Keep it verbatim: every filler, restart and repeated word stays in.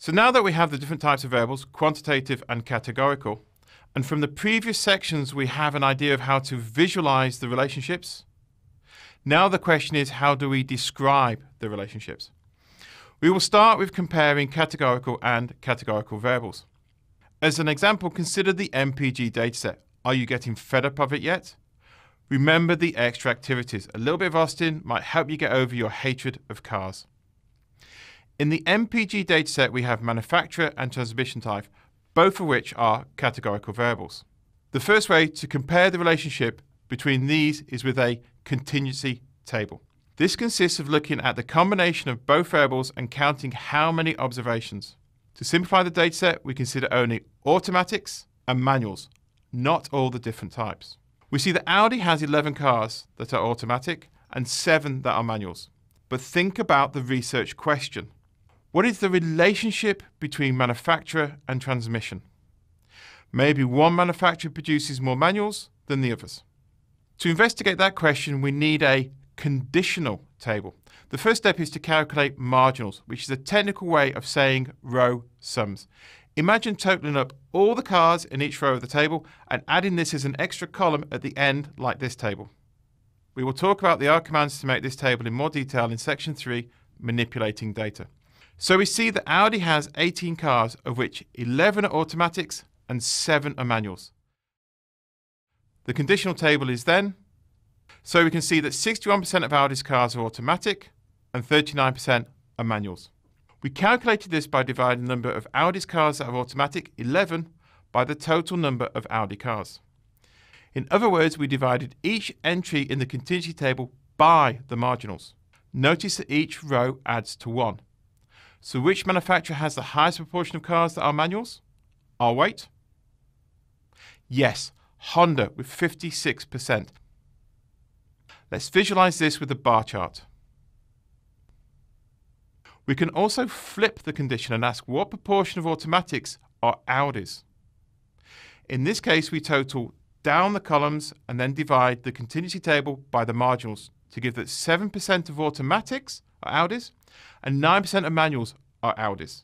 So now that we have the different types of variables, quantitative and categorical, and from the previous sections we have an idea of how to visualize the relationships, now the question is, how do we describe the relationships? We will start with comparing categorical and categorical variables. As an example, consider the M P G dataset. Are you getting fed up of it yet? Remember the extra activities. A little bit of Austin might help you get over your hatred of cars. In the M P G dataset, we have manufacturer and transmission type, both of which are categorical variables. The first way to compare the relationship between these is with a contingency table. This consists of looking at the combination of both variables and counting how many observations. To simplify the dataset, we consider only automatics and manuals, not all the different types. We see that Audi has eleven cars that are automatic and seven that are manuals. But think about the research question. What is the relationship between manufacturer and transmission? Maybe one manufacturer produces more manuals than the others. To investigate that question, we need a conditional table. The first step is to calculate marginals, which is a technical way of saying row sums. Imagine totaling up all the cars in each row of the table and adding this as an extra column at the end, like this table. We will talk about the R commands to make this table in more detail in section three, manipulating data. So we see that Audi has eighteen cars, of which eleven are automatics and seven are manuals. The conditional table is then, so we can see that sixty-one percent of Audi's cars are automatic and thirty-nine percent are manuals. We calculated this by dividing the number of Audi's cars that are automatic, eleven, by the total number of Audi cars. In other words, we divided each entry in the contingency table by the marginals. Notice that each row adds to one. So which manufacturer has the highest proportion of cars that are manuals? I'll wait. Yes, Honda with fifty-six percent. Let's visualize this with a bar chart. We can also flip the condition and ask what proportion of automatics are Audis. In this case, we total down the columns and then divide the contingency table by the marginals to give that seven percent of automatics are Audis, and nine percent of manuals are Audis.